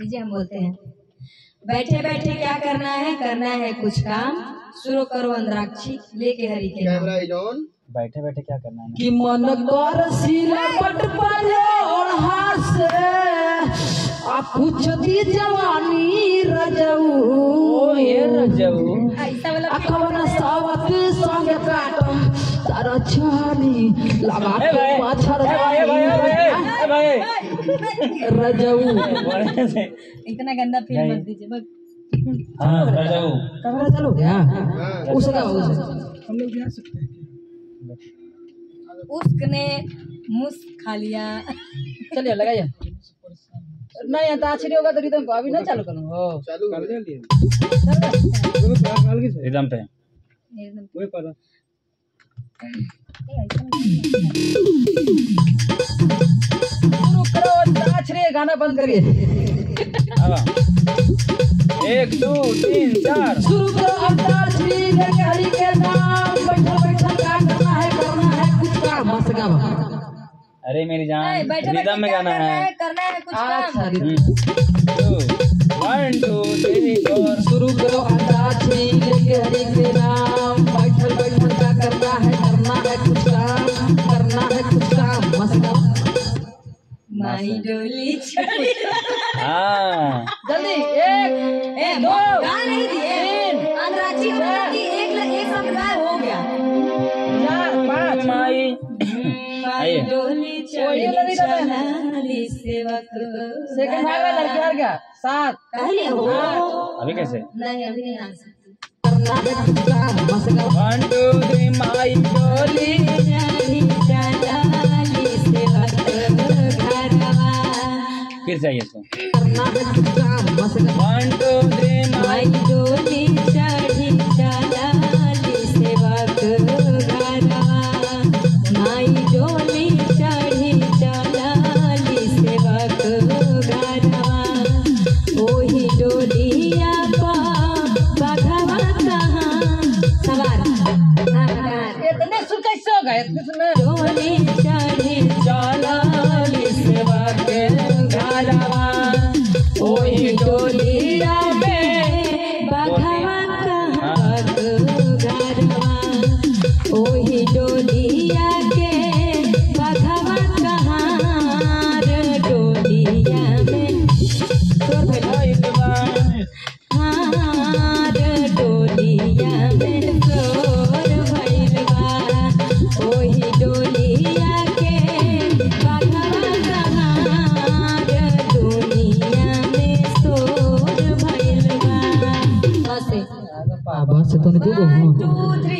जिसे हम बोलते हैं। बैठे बैठे क्या करना है? करना है कुछ काम। शुरू करो अंतरिक्षरी लेके हरि के नाम। बैठे बैठे क्या करना है कि मन कर सीला पट पाले और हास आप कुछ दी जवानी रजऊ ये रजऊ अखबार सावक संग काट तारा छानी लगा के माछर रजऊ इतना गंदा फील मत दीजिए बस। हाँ रजऊ कैमरा चालू क्या उसका हम लोग जा सकते हैं। उसने मुस्क खा लिया। चलिए लगाइए नहीं अंतरिक्षरी होगा तो रिदम को अभी ना चालू करो चालू कर दिया रिदम पे कोई पता शुरू करो अंतरिक्षरी गाना बंद करिए। एक दो तीन चार शुरू करो अंतरिक्षरी लेके हरि के नाम। बैठा बैठा क्या करना है कुछ काम मस्त गाओ। अरे मेरी जान रिदम में गाना है करना है कुछ काम। 1 2 3 4 शुरू करो अंतरिक्षरी लेके हरि के नाम। बैठल बैठल क्या करना है? करना है कुछ काम। करना है कुछ काम मस्त माई डोली छोड़ी। हाँ जल्दी 1 2 गा नहीं दिए अंतरिक्षरी की एक शब्द गायब हो गया 4 5 माई डोली छोड़ी चलाली सेवक सेकंड भाग में लड़की और क्या 7 पहले हो अभी कैसे नहीं अभी नहीं आ सकती। 1 2 3 माई डोली चली चलाली सेवक फिर चाहिए इसको 1 2 3 माई डोली चढ़ी चलाली सेवक घरवा माई डोली चढ़ी चलाली सेवक घरवा ओही डोलिया बघवा कहाँ सवार इतने सुन कैसे होगा इतने सुन डोली चढ़ी चलाली सेवक ओही डोलिया बे बघवा कहाँ घरवा ओही डोलिया के बघवा कहाँ डोलिया में हाँ डोलिया में तोर भैलवा ओही डोलिया के बघवा बस से तो नहीं दूंगा। 1 2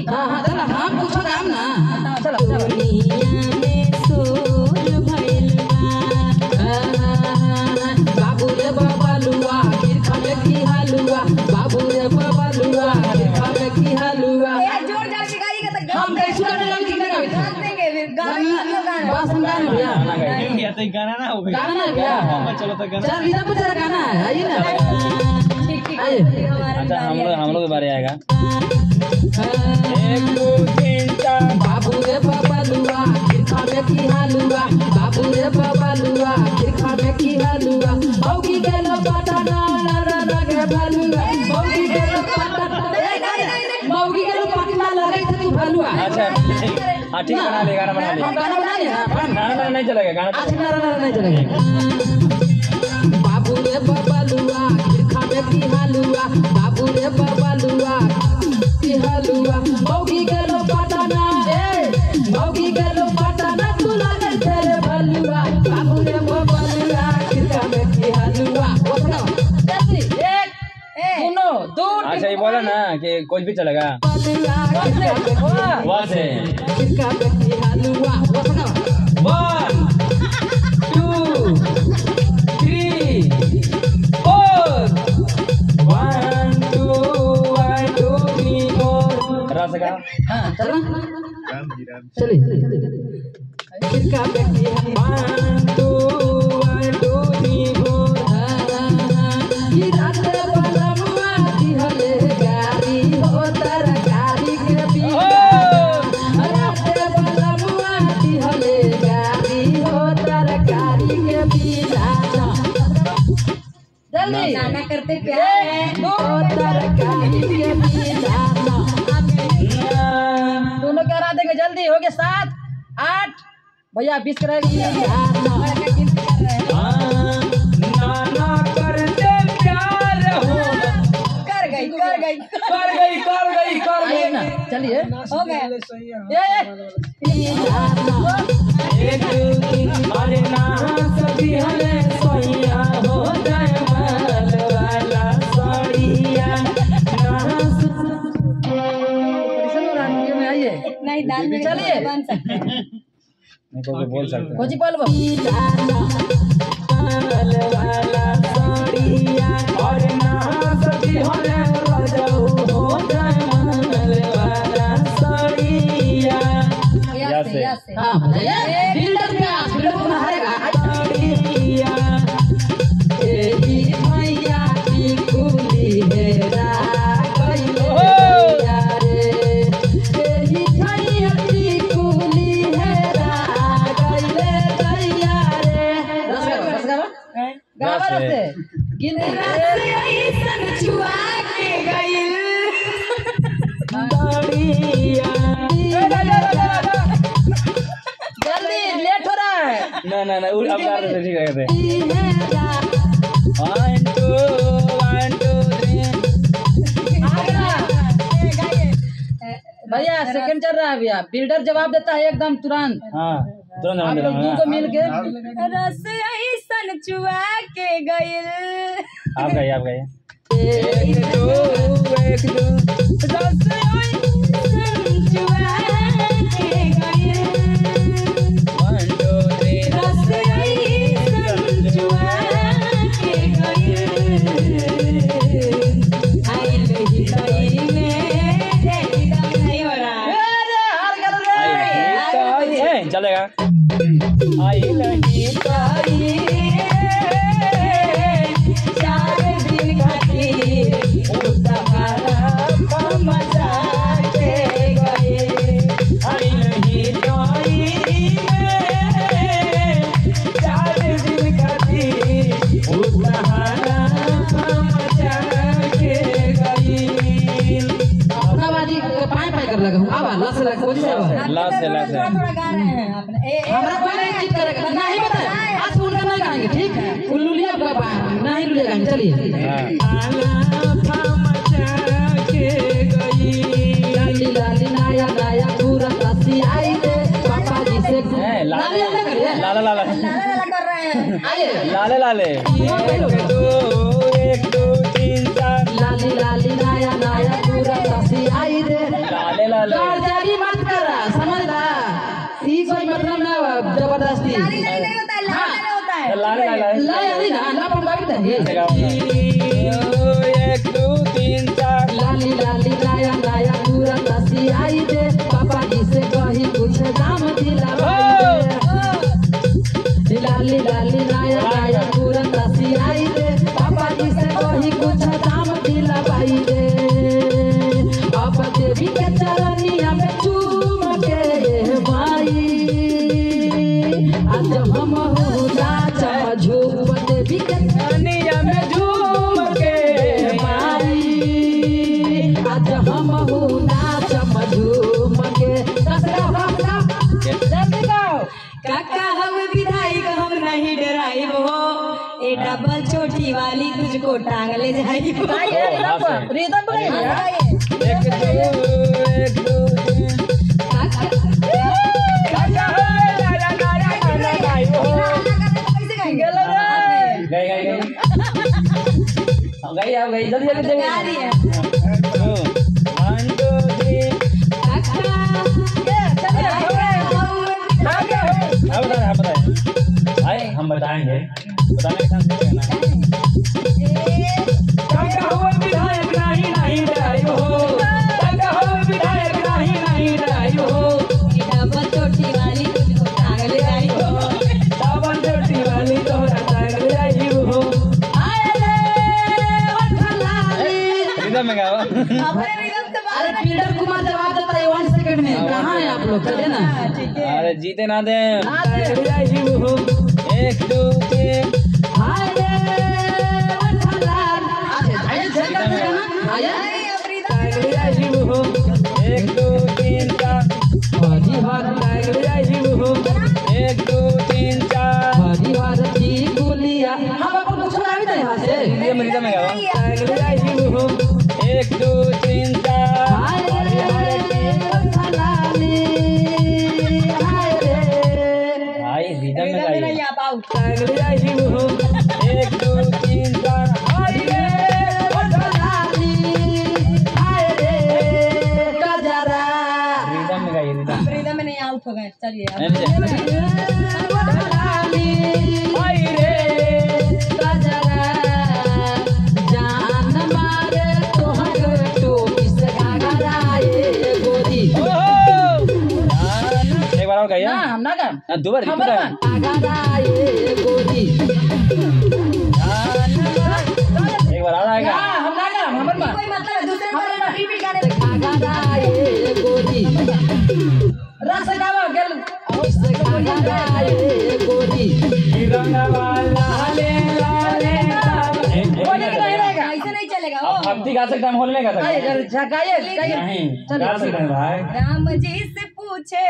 3 हाँ चला हाँ पूछो काम ना चला चला में सोल भैलवा बाबू रे बाबा लुआ फिर खावे की हलुआ बाबू रे बाबा लुआ फिर खावे की हलुआ यार जोर जोर से गाइएगा तो हम कैसे गाने लग के गावे साथ देंगे फिर गाना बस गाना या तो गाना ना होगा गाना ना या चलो तो गाना चल इधर पे जरा गाना है आइए ना अच्छा हम लोग के बारे आएगा 1 2 3 4 बाबू रे बाबा लुआ फिर खावे की हलुआ बाबू रे बाबा लुआ फिर खावे की हलुआ औगी गेलो पटाना लगे भलुआ औगी गेलो पटाना मौगी गेलो पटना लगे तू भलुआ। अच्छा हां ठीक बना ले गाना बना ले गाना बना ले गाना नहीं चलेगा गाना अच्छा गाना नहीं चलेगा बाबू रे बाबा लुआ हलुआ बाबू रे बाबा लुआ की हलुआ मौगी गेलो पटाना तू लगे तेरे भलुआ बाबू रे बाबा लुआ किरकामे की हलुआ ओतना जल्दी 1 सुनो 2 अच्छा ये बोला ना कि कुछ भी चलेगा वाह से किरकामे की हलुआ ओतना 1 2 3 4 हाँ चलो चलिए किसका बेटी है 1 2 1 2 3 4 ये रात वाला मुआ की हले गाड़ी हो तारा गाड़ी के पीछे रात वाला मुआ की हले गाड़ी हो तारा गाड़ी के पीछे नाना करते प्यार है दोनों क्या करा देंगे जल्दी हो गया 7 8 भैया 20 कर गई ना चलिए हो गया नहीं दाल में चलिए बन सकते हैं बोल सकते हैं ना भैया सेकंड चल रहा है भैया बिल्डर जवाब देता है एकदम तुरंत तुरंत मिल के रस ऐसन चुआ के गइल लाले लाले तुझको टांग ले जाएगी हम बताएंगे अरे जीते ना दे एक दो तीन भैया हम आपको कुछ ना भी यहाँ से ये मरीजा में गावा 1 2 3 4 चलिए एक बार और गाइए ना हम ना गाएं दो बार एक बार और आएगा हम ना गाएं हमर मान कोई मतलब दूसरे पर रिपीट गाने हम भी गा सकते हैं, हम होल में गा सकते हैं। गा सकते हैं भाई। राम जी से पूछे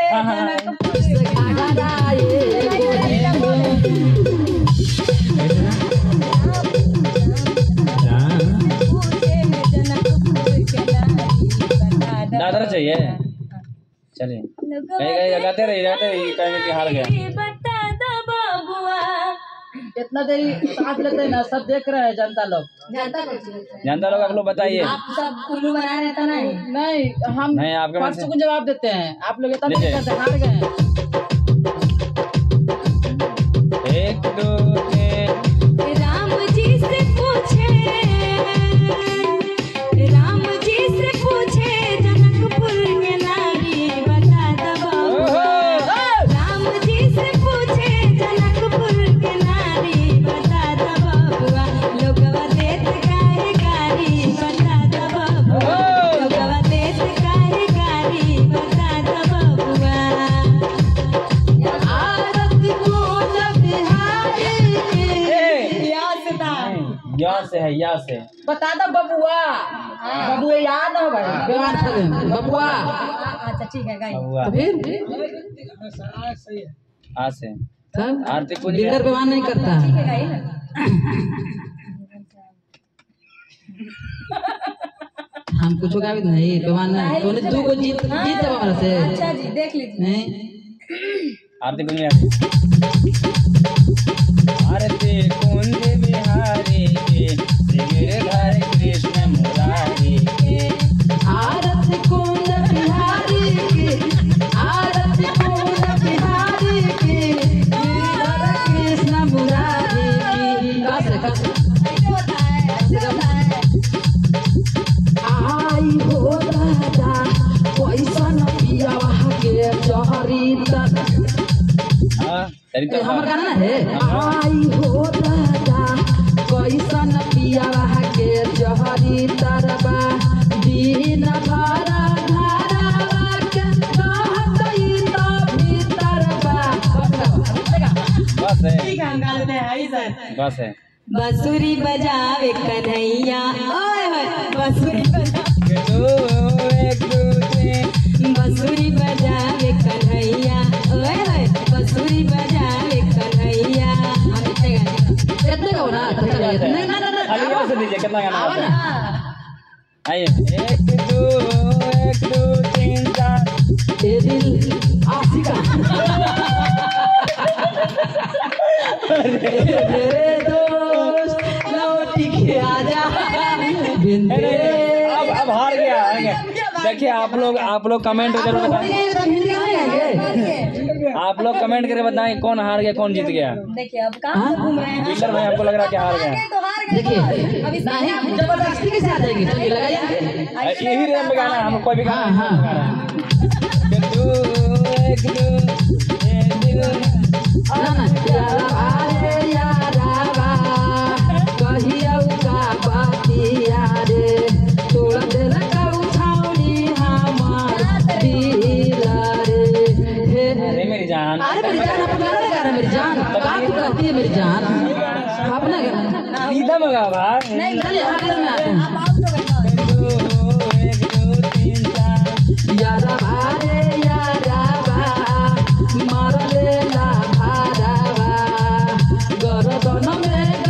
दादर चाहिए। चलिए गाते रहिए गाते रहिए हार गया। इतना देरी साथ लेते हैं ना सब देख रहे हैं जनता लोग आप लोग बताइए आप सब कुल्लू बना रहता नहीं नहीं हम नहीं आपके पास सुकून जवाब देते हैं आप लोग इतना नहीं करते हार गए। 1 2 3 राम जी से पूछे जनकपुर के नारी बता दबाओ राम जी से पूछे जनकपुर के से है या से बता दो बबुआ बबुआ याद हो भाई बबुआ अच्छा ठीक है गाइस फिर सही है आ से आरती को डिंगर बेमान नहीं करता ठीक है गाइस हम कुछ होगा भी नहीं बेमान नहीं तूने दो को जीत हमारा से अच्छा जी देख लीजिए नहीं आरती को नहीं आरती कौन हरे गिरधर कृष्ण मुरारी के आरती कुंड बिहारी के आरती कुंड बिहारी के गिरधर कृष्ण मुरारी की आई हो राजा पैसा न पिया के जहरी तन हमर गाना ना है आई हो जहरी तरबा दिन भरा घरवा के कहतई तभी तरबा बस है ठीक है गाल में है सर बस है बांसुरी बजावे कन्हैया ओए होए बांसुरी बजावे बांसुरी बजावे कन्हैया ओए होए बांसुरी बजावे कन्हैया हम इतने गाना नहीं ना दीजिए कितना गाना आता है आइए 1 2 1 2 3 4 ये दिल आशिका मेरे दोस्त लौट के आ जा अब हार गया देखिए आप लोग कमेंट करके बताएं आप लोग कमेंट करके बताएं कौन हार गया कौन जीत गया। देखिए अब कहां घूम रहे हैं टीचर भाई आपको लग रहा है कि हार गया देखिए नहीं जबरदस्ती कैसे आ जाएगी चलिए लगाइए यही रेम पे गाना हम कोई भी गाना हाँ दो एक दो ना यारा रे यारावा कहिया का बातिया रे तोड़ देला का उठावनी हमार दिला रे अरे मेरी जान अपना गाना मेरी जान बात करती है मेरी जान अपना गाना सीधा मगा भाई नहीं चलिए अगले में आते हैं आप आओ तो गाइस 1 2 3 4 यारा भाई यारा बा मार लेला भारावा गरदन में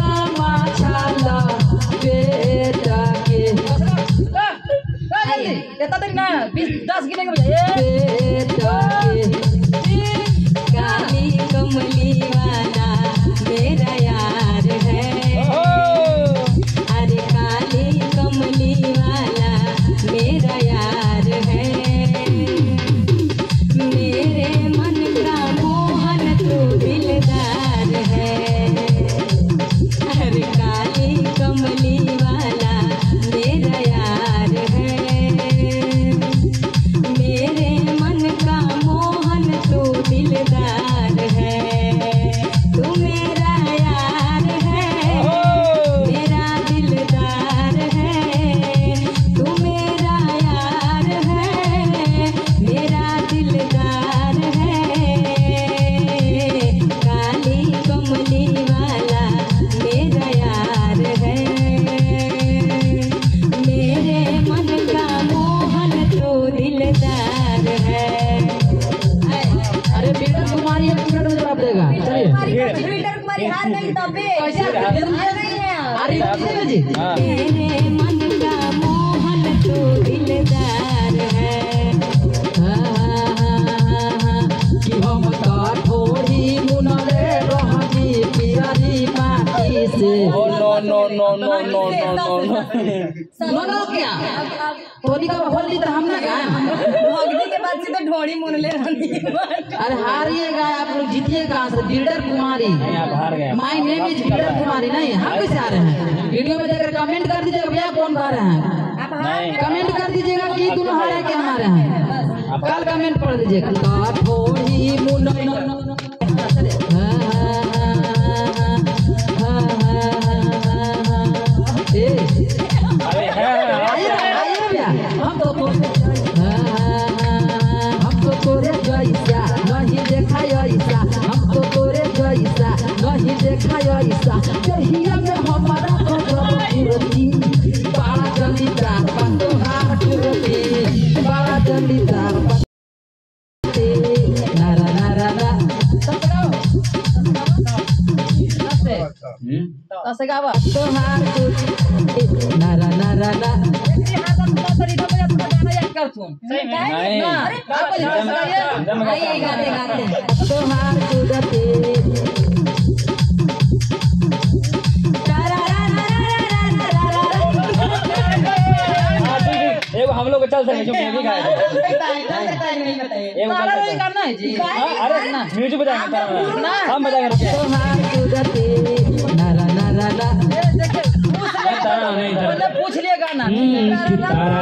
अरे हारिएगा आप लोग, जीतिए कहाँ से। Bidder Kumari, my name is bidder Kumari. नहीं हम कैसे आ रहे हैं, वीडियो में देखकर कमेंट कर दीजिएगा भैया कौन हार रहे हैं। कमेंट कर दीजिएगा कि तुम हारे क्या हारे हैं, कल कमेंट पढ़ दीजिएगा। हम तो गावा तोहार नारा नारा ना देखि हाथ में तोरी तो बजा तो गाना याद कर सुन सही है। अरे बाबा ये गाते गाते तोहार सुरते तारा नारा नारा नारा। एगो हम लोग चल सके जो मूवी गाए नहीं बताइए एगो गाना गाना है जी। अरे म्यूजिक बजाएंगे हम बजाएंगे तोहार सुरते ला मतलब पूछ लिया गाना तारा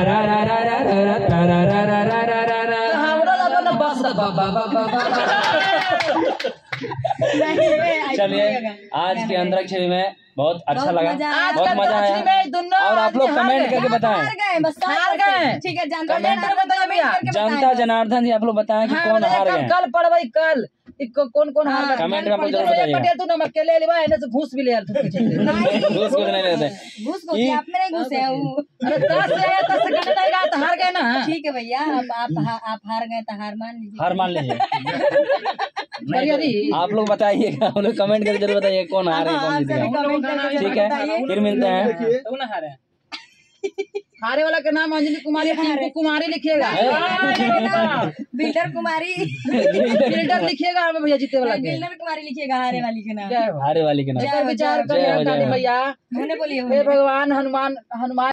रा रा रा रा रा तारा रा रा रा रा रा। हमरा ला बना बस बा बा बा। चलिए आज के अंतरिक्षरी में बहुत अच्छा लगा, बहुत मजा आया और आप लोग कमेंट करके बताएं। ठीक है जनता जनार्दन जी आप लोग बताएं कि कौन हार गए। कल पढ़वाई कल कौन कौन हार गए कमेंट में जरूर बताइए। तू नमक के ले लेवा है ना तो घूस भी ले यार, घूस को नहीं लेते, घूस को आप में नहीं घूस है। अरे 10 से आया 10 से घटता है तो हार गए ना। ठीक है भैया आप हार गए तो हार मान लीजिए। आप लोग बताइएगा, आप लोग कमेंट करके जरूर बताइए कौन हार है कौन जीतेगा। ठीक है फिर मिलते हैं। कौन हार है, हारे वाला का नाम अंजलि कुमारी, टिंकू कुमारी लिखिएगा, बिल्डर कुमारी बिल्डर लिखिएगा हमें भैया जीते वाला के, बिल्डर कुमारी लिखिएगा हारे वाली के नाम, हारे वाली के नाम। विचार करिए भैया, मैंने बोलिए हे भगवान हनुमान हनुमान